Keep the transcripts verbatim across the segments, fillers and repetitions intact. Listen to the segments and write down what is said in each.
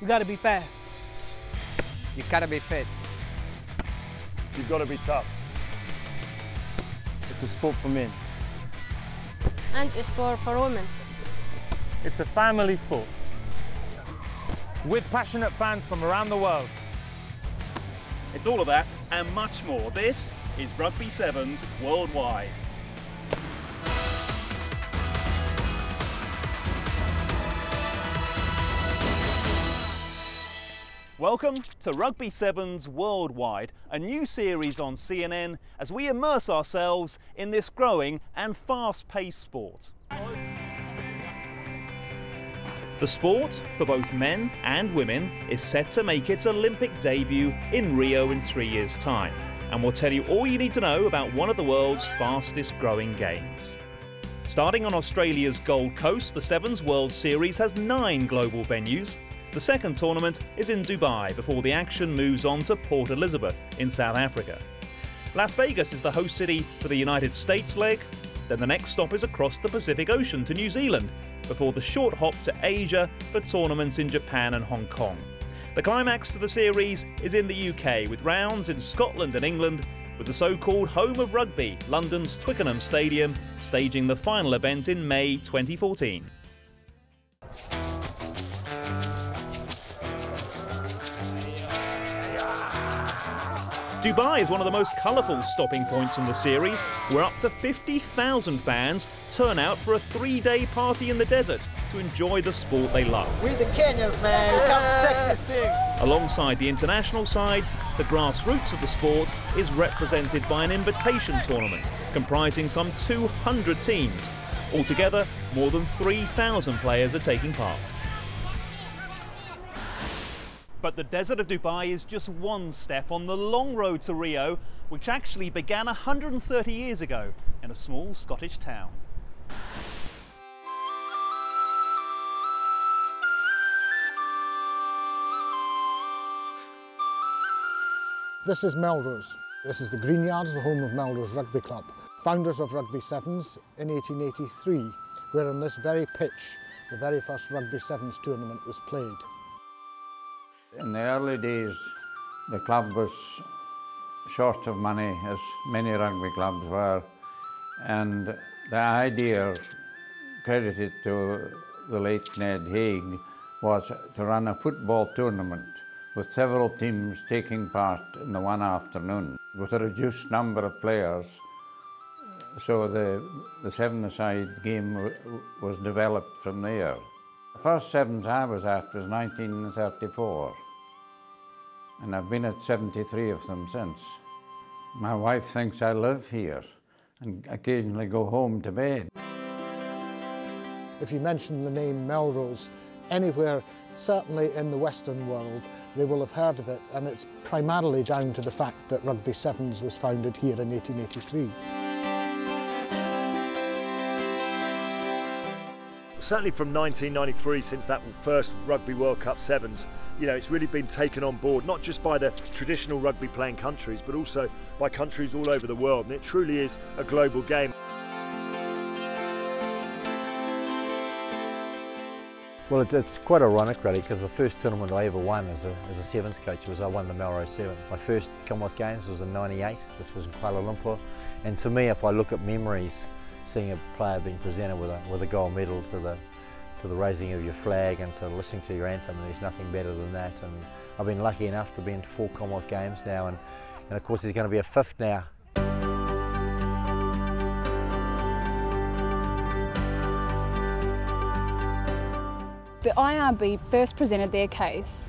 You gotta be fast. You gotta be fit. You've gotta be tough. It's a sport for men. And a sport for women. It's a family sport. With passionate fans from around the world. It's all of that and much more. This is Rugby Sevens Worldwide. Welcome to Rugby Sevens Worldwide, a new series on C N N as we immerse ourselves in this growing and fast-paced sport. The sport, for both men and women, is set to make its Olympic debut in Rio in three years' time. And we'll tell you all you need to know about one of the world's fastest-growing games. Starting on Australia's Gold Coast, the Sevens World Series has nine global venues. The second tournament is in Dubai before the action moves on to Port Elizabeth in South Africa. Las Vegas is the host city for the United States leg, then the next stop is across the Pacific Ocean to New Zealand before the short hop to Asia for tournaments in Japan and Hong Kong. The climax to the series is in the U K with rounds in Scotland and England, with the so-called home of rugby, London's Twickenham Stadium, staging the final event in May twenty fourteen. Dubai is one of the most colourful stopping points in the series, where up to fifty thousand fans turn out for a three-day party in the desert to enjoy the sport they love. We're the Kenyans, man. We can't take this thing. Alongside the international sides, the grassroots of the sport is represented by an invitation tournament comprising some two hundred teams. Altogether, more than three thousand players are taking part. But the desert of Dubai is just one step on the long road to Rio, which actually began one hundred thirty years ago in a small Scottish town. This is Melrose. This is the Green Yards, the home of Melrose Rugby Club. Founders of Rugby Sevens in eighteen eighty-three, where on this very pitch the very first Rugby Sevens tournament was played. In the early days, the club was short of money, as many rugby clubs were, and the idea, credited to the late Ned Haig, was to run a football tournament with several teams taking part in the one afternoon, with a reduced number of players. So the, the seven-a-side game was developed from there. The first sevens I was at was nineteen thirty-four, and I've been at seventy-three of them since. My wife thinks I live here and occasionally go home to bed. If you mention the name Melrose anywhere, certainly in the Western world, they will have heard of it, and it's primarily down to the fact that Rugby Sevens was founded here in eighteen eighty-three. Certainly from nineteen ninety-three, since that first Rugby World Cup Sevens, you know, it's really been taken on board, not just by the traditional rugby playing countries, but also by countries all over the world. And it truly is a global game. Well, it's, it's quite ironic, really, because the first tournament I ever won as a, as a Sevens coach was I won the Melrose Sevens. My first Commonwealth Games was in ninety-eight, which was in Kuala Lumpur. And to me, if I look at memories, seeing a player being presented with a, with a gold medal, to the, to the raising of your flag and to listening to your anthem, and there's nothing better than that. And I've been lucky enough to be in four Commonwealth Games now, and, and of course there's going to be a fifth now. The I R B first presented their case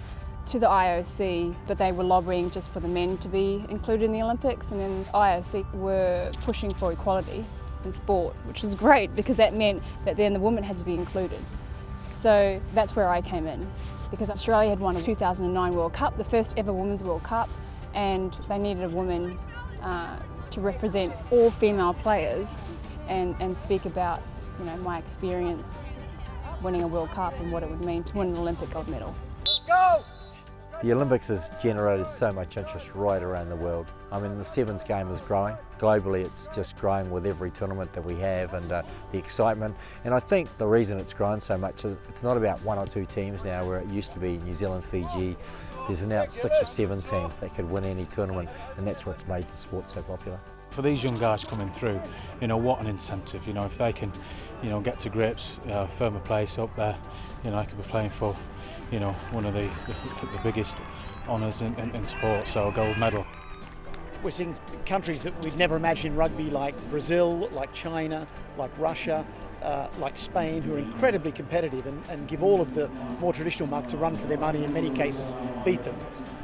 to the I O C, but they were lobbying just for the men to be included in the Olympics, and then the I O C were pushing for equality in sport, which was great because that meant that then the women had to be included. So that's where I came in, because Australia had won a two thousand nine World Cup, the first ever Women's World Cup, and they needed a woman uh, to represent all female players and, and speak about, you know, my experience winning a World Cup and what it would mean to win an Olympic gold medal. Go! The Olympics has generated so much interest right around the world. I mean, the sevens game is growing. Globally, it's just growing with every tournament that we have and uh, the excitement. And I think the reason it's grown so much is it's not about one or two teams now, where it used to be New Zealand, Fiji. There's now six or seven teams that could win any tournament, and that's what's made the sport so popular. For these young guys coming through, you know, what an incentive. You know, if they can, you know, get to grips, uh, firm a place up there, you know, they could be playing for, you know, one of the, the, the biggest honours in, in, in sport, so a gold medal. We're seeing countries that we'd never imagined rugby, like Brazil, like China, like Russia, uh, like Spain, who are incredibly competitive and, and give all of the more traditional marks a run for their money, in many cases beat them.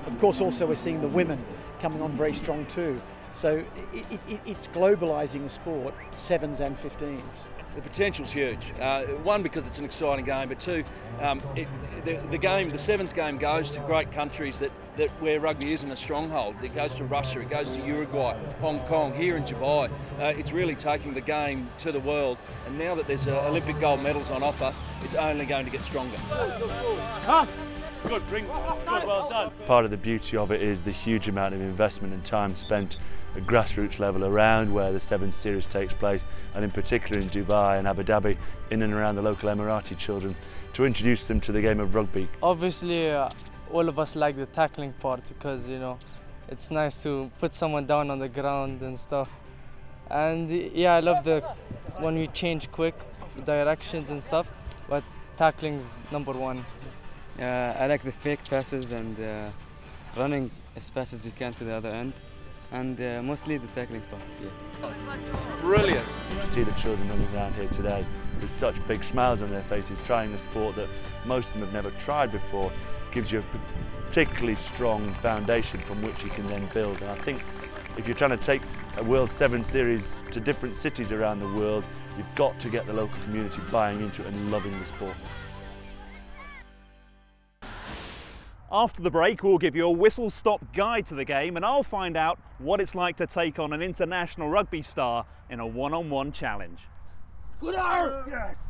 Of course, also we're seeing the women coming on very strong too. So it, it, it's globalising the sport, sevens and fifteens. The potential's huge. Uh, one, because it's an exciting game, but two, um, it, the, the game, the sevens game goes to great countries that, that where rugby isn't a stronghold. It goes to Russia, it goes to Uruguay, Hong Kong, here in Dubai. Uh, it's really taking the game to the world, and now that there's uh, Olympic gold medals on offer, it's only going to get stronger. Huh? Good, bring, good, well done. Part of the beauty of it is the huge amount of investment and time spent at grassroots level around where the Sevens Series takes place, and in particular in Dubai and Abu Dhabi, in and around the local Emirati children, to introduce them to the game of rugby. Obviously, uh, all of us like the tackling part, because, you know, it's nice to put someone down on the ground and stuff. And yeah, I love the when we change quick directions and stuff, but tackling's number one. Uh, I like the fake passes and uh, running as fast as you can to the other end, and uh, mostly the tackling part, yeah. Brilliant. You see the children running around here today with such big smiles on their faces, trying a sport that most of them have never tried before. Gives you a particularly strong foundation from which you can then build, and I think if you're trying to take a World Sevens Series to different cities around the world, you've got to get the local community buying into it and loving the sport. After the break, we'll give you a whistle-stop guide to the game, and I'll find out what it's like to take on an international rugby star in a one-on-one challenge. Yes!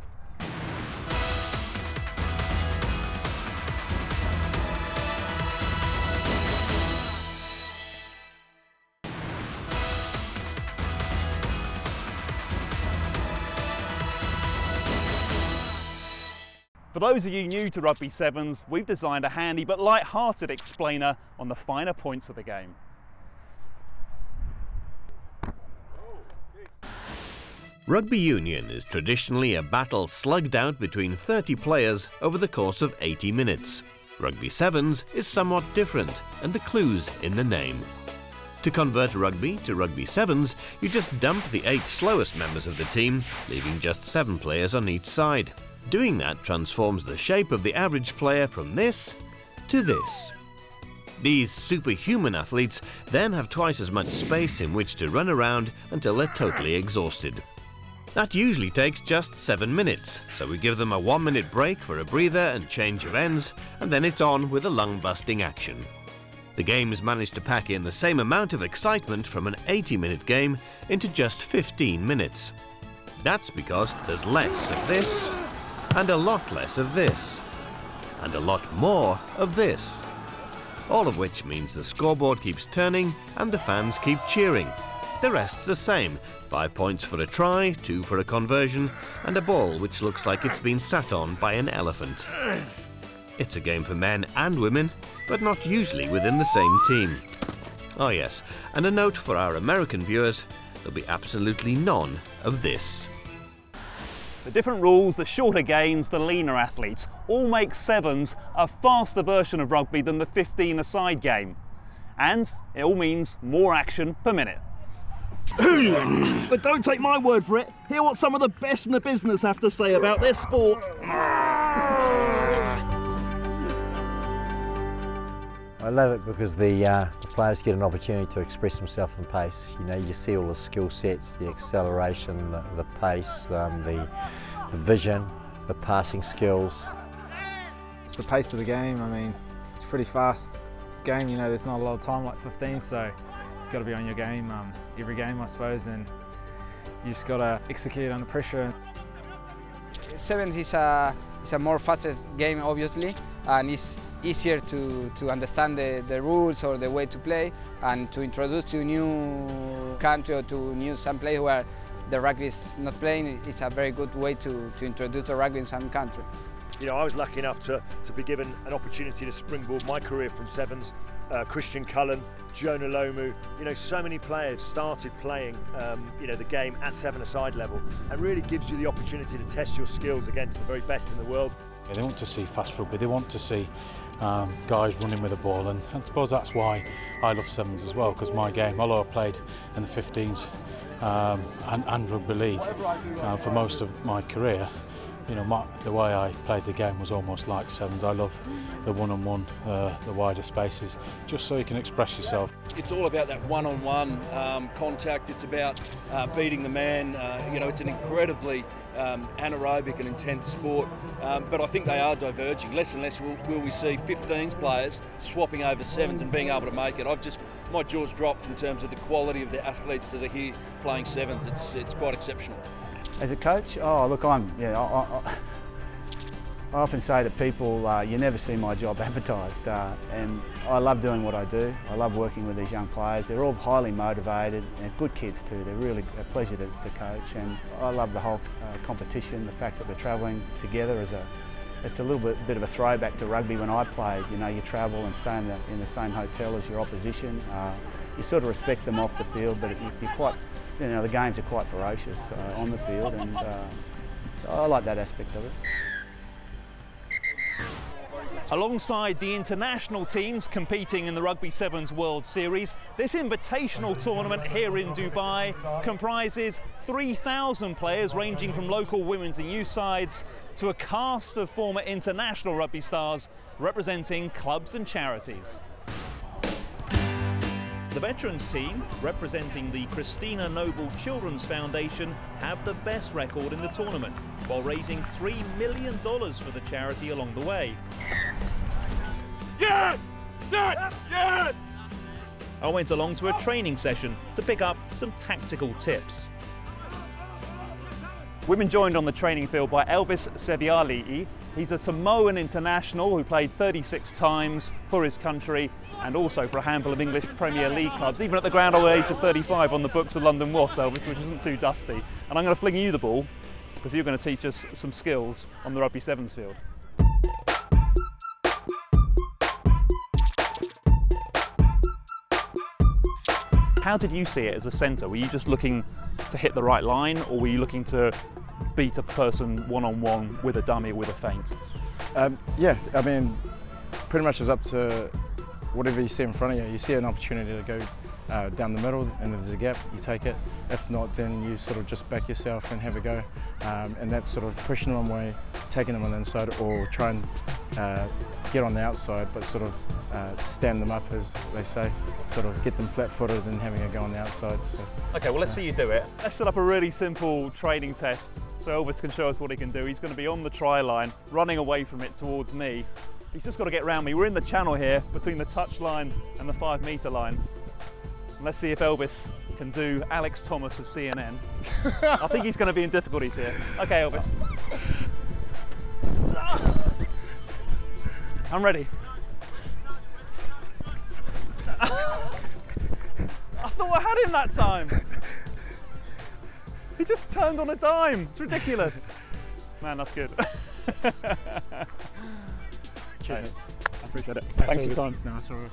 For those of you new to Rugby Sevens, we've designed a handy but light-hearted explainer on the finer points of the game. Rugby union is traditionally a battle slugged out between thirty players over the course of eighty minutes. Rugby Sevens is somewhat different, and the clue's in the name. To convert rugby to Rugby Sevens, you just dump the eight slowest members of the team, leaving just seven players on each side. Doing that transforms the shape of the average player from this to this. These superhuman athletes then have twice as much space in which to run around until they're totally exhausted. That usually takes just seven minutes, so we give them a one-minute break for a breather and change of ends, and then it's on with a lung-busting action. The games managed to pack in the same amount of excitement from an eighty-minute game into just fifteen minutes. That's because there's less of this, and a lot less of this, and a lot more of this. All of which means the scoreboard keeps turning and the fans keep cheering. The rest's the same, five points for a try, two for a conversion, and a ball which looks like it's been sat on by an elephant. It's a game for men and women, but not usually within the same team. Oh yes, and a note for our American viewers, there'll be absolutely none of this. The different rules, the shorter games, the leaner athletes, all make sevens a faster version of rugby than the fifteen-a-side game. And it all means more action per minute. But don't take my word for it. Hear what some of the best in the business have to say about this sport. I love it because the, uh, the players get an opportunity to express themselves in pace. You know, you see all the skill sets, the acceleration, the, the pace, um, the, the vision, the passing skills. It's the pace of the game. I mean, it's a pretty fast game. You know, there's not a lot of time, like fifteen, so you've got to be on your game um, every game, I suppose, and you just got to execute under pressure. Sevens is a, it's a more fastest game, obviously, and it's easier to, to understand the, the rules or the way to play, and to introduce to new country or to new some place where the rugby is not playing, it's a very good way to, to introduce the rugby in some country. You know, I was lucky enough to, to be given an opportunity to springboard my career from Sevens. Uh, Christian Cullen, Jonah Lomu, you know, so many players started playing, um, you know, the game at seven-a-side level, and really gives you the opportunity to test your skills against the very best in the world. Yeah, they want to see fast rugby, they want to see um, guys running with the ball, and I suppose that's why I love Sevens as well, because my game, although I played in the fifteens um, and, and rugby league uh, for most of my career, you know, my, the way I played the game was almost like Sevens. I love the one-on-one, uh, the wider spaces, just so you can express yourself. It's all about that one-on-one um, contact. It's about uh, beating the man. Uh, you know, it's an incredibly um, anaerobic and intense sport, um, but I think they are diverging. Less and less will, will we see fifteens players swapping over Sevens and being able to make it. I've just, my jaw's dropped in terms of the quality of the athletes that are here playing Sevens. It's, it's quite exceptional. As a coach, oh look, I'm, you know, I, I, I often say to people, uh, you never see my job advertised, uh, and I love doing what I do. I love working with these young players. They're all highly motivated and good kids too. They're really a pleasure to, to coach, and I love the whole uh, competition, the fact that we're travelling together. As a, it's a little bit, bit of a throwback to rugby when I played. You know, you travel and stay in the, in the same hotel as your opposition. Uh, you sort of respect them off the field, but you're quite, you know, the games are quite ferocious uh, on the field, and uh, I like that aspect of it. Alongside the international teams competing in the Rugby Sevens World Series, this invitational tournament here in Dubai comprises three thousand players ranging from local women's and youth sides to a cast of former international rugby stars representing clubs and charities. The veterans team, representing the Christina Noble Children's Foundation, have the best record in the tournament, while raising three million dollars for the charity along the way. Yes! Set! Yes! I went along to a training session to pick up some tactical tips. We've been joined on the training field by Elvis Seviali. He's a Samoan international who played thirty-six times for his country and also for a handful of English Premier League clubs, even at the grand old age of thirty-five on the books of London Wars, Elvis, which isn't too dusty. And I'm going to fling you the ball because you're going to teach us some skills on the Rugby Sevens field. How did you see it as a centre? Were you just looking to hit the right line, or were you looking to beat a person one-on-one with a dummy, with a feint? Um, yeah, I mean, pretty much it's up to whatever you see in front of you. You see an opportunity to go uh, down the middle, and if there's a gap, you take it. If not, then you sort of just back yourself and have a go. Um, and that's sort of pushing them away, taking them on the inside, or try and uh, get on the outside, but sort of Uh, stand them up, as they say, sort of get them flat-footed and having a go on the outside. So, okay, well, let's uh, see you do it. Let's set up a really simple training test so Elvis can show us what he can do. He's going to be on the try line, running away from it towards me. He's just got to get round me. We're in the channel here between the touch line and the five metre line. And let's see if Elvis can do Alex Thomas of C N N. I think he's going to be in difficulties here. Okay, Elvis. I'm ready. I thought I had him that time. He just turned on a dime. It's ridiculous. Man, that's good. Cheers. I appreciate it. That's Thanks for your time. No, that's all right.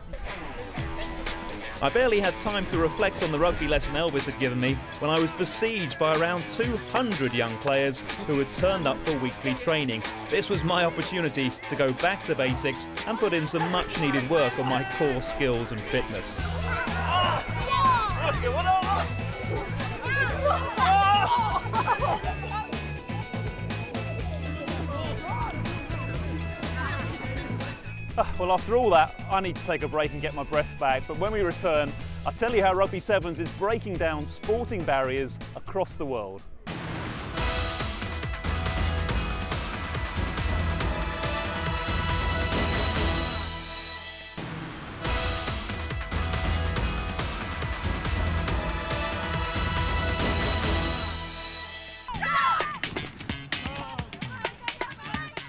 I barely had time to reflect on the rugby lesson Elvis had given me when I was besieged by around two hundred young players who had turned up for weekly training. This was my opportunity to go back to basics and put in some much needed work on my core skills and fitness. Well, after all that, I need to take a break and get my breath back, but when we return, I'll tell you how Rugby Sevens is breaking down sporting barriers across the world.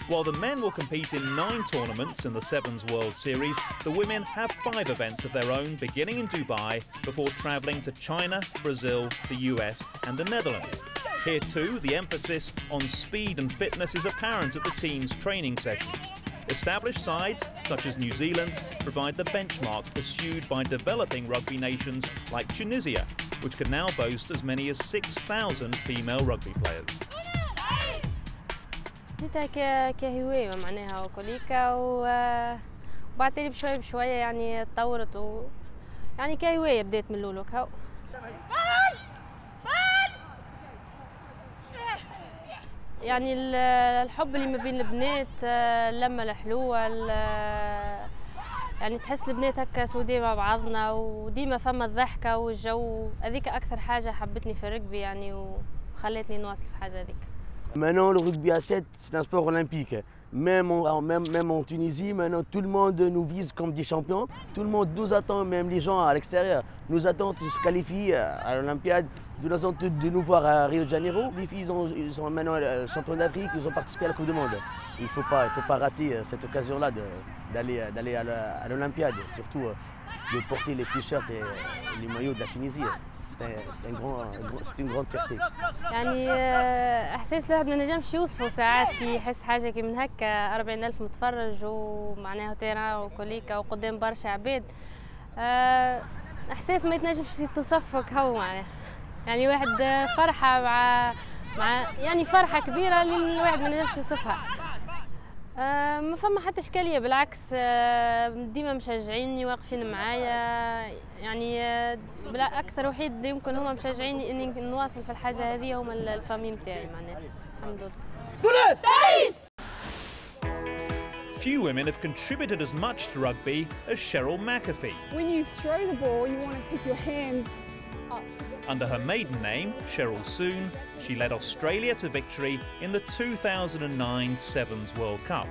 While the men will compete in nine tournaments in the Sevens World Series, the women have five events of their own, beginning in Dubai, before travelling to China, Brazil, the U S and the Netherlands. Here too, the emphasis on speed and fitness is apparent at the team's training sessions. Established sides, such as New Zealand, provide the benchmark pursued by developing rugby nations like Tunisia, which can now boast as many as six thousand female rugby players. بديتها كهواية معناها وكوليكا وبعتلي بشوي بشوية يعني تطورت و يعني كهواية بديت من الأول هاو. يعني الحب اللي ما بين البنات لما الحلوة يعني تحس البنات هكا سودي مع بعضنا وديما فما الضحكة والجو هذيك أكثر حاجة حبتني في الركبي يعني وخلتني نواصل في حاجة هذيك. Maintenant, le rugby à sept, c'est un sport olympique. Même en, même, même en Tunisie, maintenant, tout le monde nous vise comme des champions. Tout le monde nous attend, même les gens à l'extérieur, nous attendent de se qualifier à l'Olympiade, de nous attendre de nous voir à Rio de Janeiro. Les filles ont, ils sont maintenant champions d'Afrique, ils ont participé à la Coupe du Monde. Il ne faut pas, il faut pas rater cette occasion-là d'aller d'aller à l'Olympiade, surtout de porter les t-shirts et les maillots de la Tunisie. C'est un grand, c'est une grande fierté. يعني إحساس الواحد ما نجمش يوصفه ساعات كي يحس حاجة كي من هكا أربعين ألف متفرج ومعناها تيران وكوليكا وقدام برشا عباد إحساس ما يتنجمش يتصفك هو معناها يعني واحد فرحة مع مع يعني فرحة كبيرة اللي الواحد ما نجمش يوصفها. ما فما حتى إشكالية بالعكس ديما مشجعيني واقفين معايا يعني أكثر وحيد يمكن هما مشجعيني إني نواصل في الحاجة هذه هما الفامي متاعي معناها الحمد لله. Few women have contributed as much to rugby as Cheryl McAfee. When you throw the ball, you want to keep your hands up. Under her maiden name, Cheryl Soon, she led Australia to victory in the two thousand nine Sevens World Cup.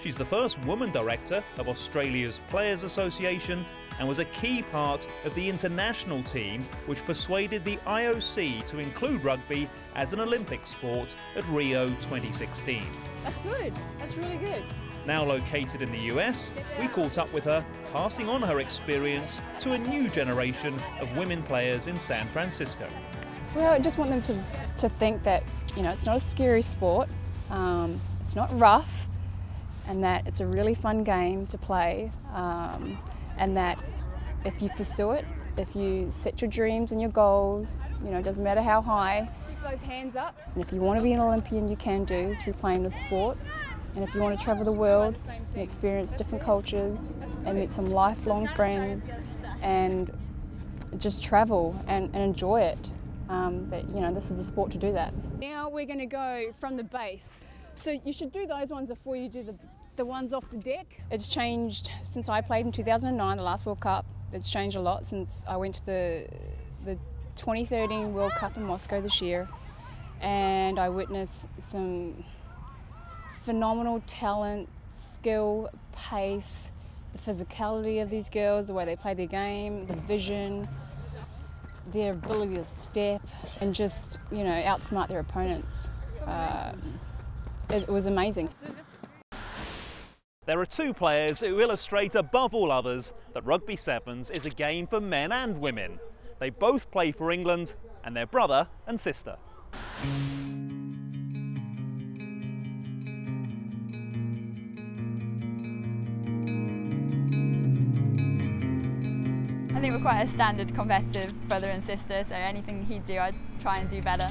She's the first woman director of Australia's Players Association and was a key part of the international team which persuaded the I O C to include rugby as an Olympic sport at Rio twenty sixteen. That's good. That's really good. Now located in the U S, we caught up with her, passing on her experience to a new generation of women players in San Francisco. Well, I just want them to, to think that, you know, it's not a scary sport, um, it's not rough, and that it's a really fun game to play, um, and that if you pursue it, if you set your dreams and your goals, you know, it doesn't matter how high. Keep those hands up. And if you want to be an Olympian, you can do through playing this sport. And if you want to travel the world and experience different cultures and meet some lifelong friends and just travel and, and enjoy it, um, that, you know, this is the sport to do that. Now we're going to go from the base. So you should do those ones before you do the, the ones off the deck. It's changed since I played in two thousand nine, the last World Cup. It's changed a lot since I went to the, the twenty thirteen World Cup in Moscow this year, and I witnessed some phenomenal talent, skill, pace, the physicality of these girls, the way they play their game, the vision, their ability to step and just, you know, outsmart their opponents. Uh, it, it was amazing. There are two players who illustrate above all others that Rugby Sevens is a game for men and women. They both play for England and they're brother and sister. I think we're quite a standard competitive brother and sister, so anything he'd do, I'd try and do better.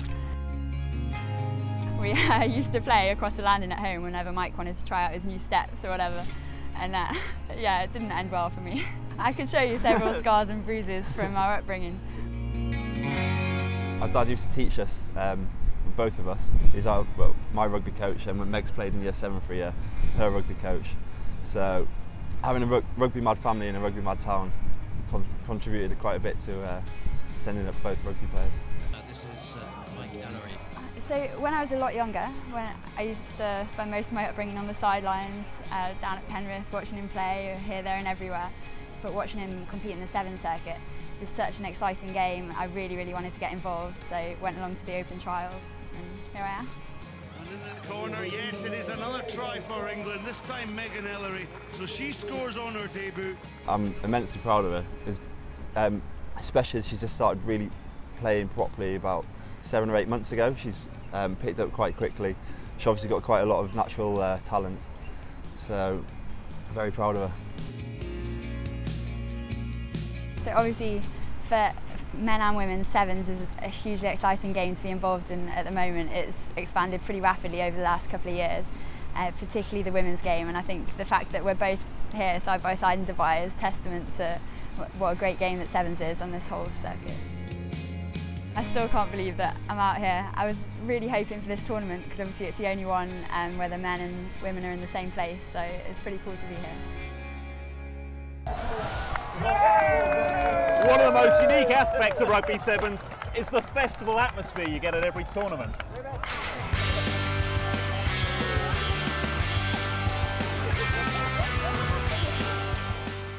We uh, used to play across the landing at home whenever Mike wanted to try out his new steps or whatever, and uh, yeah, it didn't end well for me. I could show you several scars and bruises from our upbringing. Our dad used to teach us, um, both of us. He's our, well, my rugby coach, and when Meg's played in year seven for a year, her rugby coach. So having a rugby mad family in a rugby mad town contributed quite a bit to uh, sending up both rugby players. This is uh, Mikey Dallaglio. So when I was a lot younger, when I used to spend most of my upbringing on the sidelines uh, down at Penrith, watching him play here, there and everywhere, but watching him compete in the Sevens circuit, it's just such an exciting game. I really, really wanted to get involved, so went along to the open trial and here I am. in the corner. Yes, it is another try for England, this time Megan Ellery. So she scores on her debut. I'm immensely proud of her, um, especially as she's just started really playing properly about seven or eight months ago. She's um, picked up quite quickly. She's obviously got quite a lot of natural uh, talent, so I'm very proud of her. So obviously for men and women, sevens is a hugely exciting game to be involved in at the moment. It's expanded pretty rapidly over the last couple of years, uh, particularly the women's game, and I think the fact that we're both here side by side in Dubai is testament to what a great game that sevens is on this whole circuit. I still can't believe that I'm out here. I was really hoping for this tournament because obviously it's the only one um, where the men and women are in the same place, so it's pretty cool to be here. One of the most unique aspects of Rugby Sevens is the festival atmosphere you get at every tournament.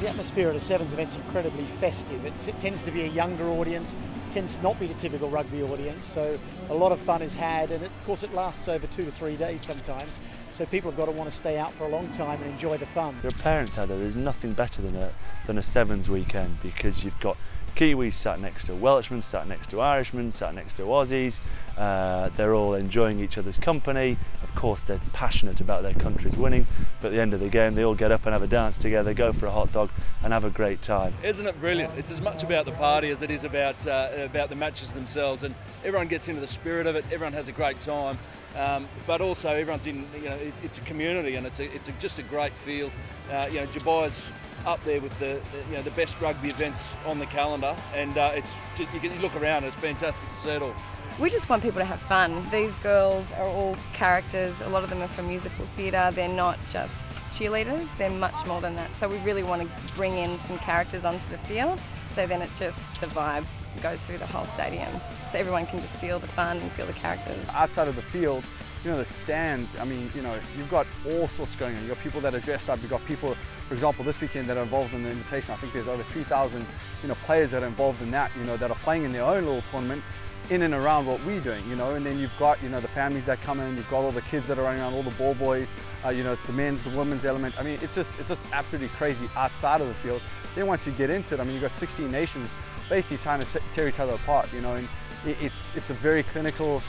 The atmosphere at a sevens event is incredibly festive. It's, it tends to be a younger audience, tends to not be the typical rugby audience, so a lot of fun is had, and it, of course it lasts over two to three days sometimes, so people have got to want to stay out for a long time and enjoy the fun. Your parents out there, there's nothing better than a, than a sevens weekend, because you've got Kiwis sat next to Welshmen, sat next to Irishmen, sat next to Aussies, uh, they're all enjoying each other's company. Of course they're passionate about their country's winning, but at the end of the game they all get up and have a dance together, go for a hot dog and have a great time. Isn't it brilliant? It's as much about the party as it is about, uh, about the matches themselves, and everyone gets into the spirit of it, everyone has a great time, um, but also everyone's in, you know, it, it's a community, and it's, a, it's a, just a great feel. Uh, you know, Dubai's up there with the, you know, the best rugby events on the calendar, and uh, it's, you can look around, it's fantastic to see it all. We just want people to have fun. These girls are all characters, a lot of them are from musical theatre, they're not just cheerleaders, they're much more than that. So we really want to bring in some characters onto the field, so then it just, the vibe goes through the whole stadium. So everyone can just feel the fun and feel the characters. Outside of the field, you know, the stands, I mean, you know, you've got all sorts going on. You've got people that are dressed up, you've got people, for example, this weekend that are involved in the invitation. I think there's over three thousand, you know, players that are involved in that, you know, that are playing in their own little tournament in and around what we're doing, you know, and then you've got, you know, the families that come in, you've got all the kids that are running around, all the ball boys, uh, you know, it's the men's, the women's element. I mean, it's just, it's just absolutely crazy outside of the field. Then once you get into it, I mean, you've got sixteen nations basically trying to t tear each other apart, you know, and it, it's, it's a very clinical,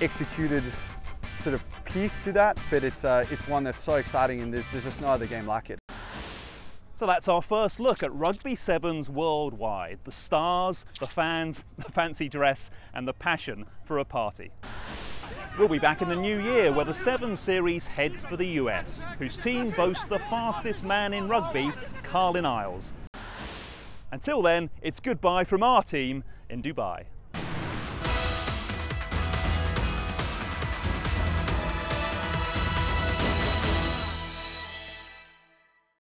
executed sort of piece to that, but it's uh, it's one that's so exciting, and there's, there's just no other game like it. So that's our first look at Rugby Sevens Worldwide. The stars, the fans, the fancy dress, and the passion for a party. We'll be back in the new year, where the Sevens series heads for the U S, whose team boasts the fastest man in rugby, Carlin Isles. Until then, it's goodbye from our team in Dubai.